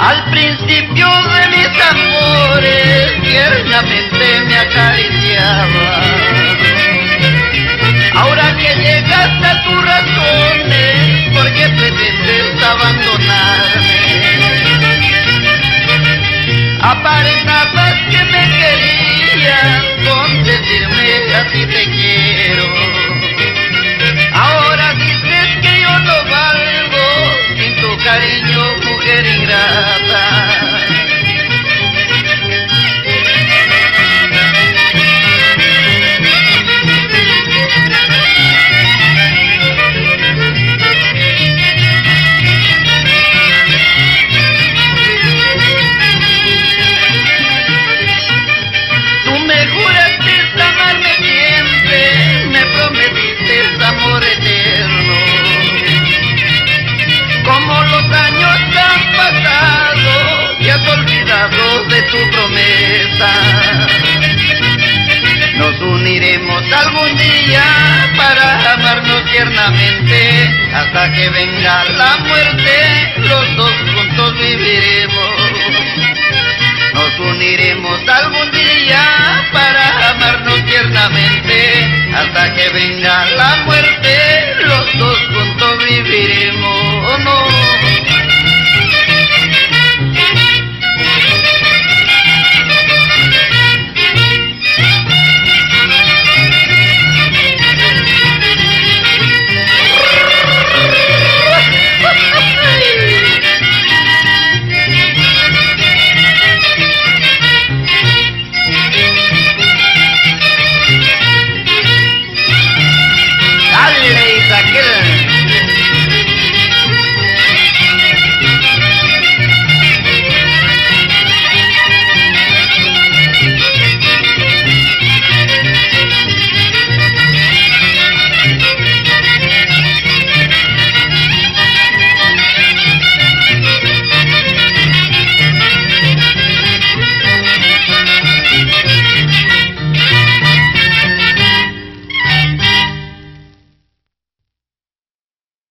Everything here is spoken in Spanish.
Al principio de mis amores, tiernamente me acariciaba. Ahora que llegaste a tus razones, ¿por qué pretendes abandonarme? Aparentabas que me querías con decirme así te quiero. Ahora dices que yo no valgo sin tu cariño, mujer ingrata. Nos uniremos algún día para amarnos tiernamente, hasta que venga la muerte, los dos juntos viviremos.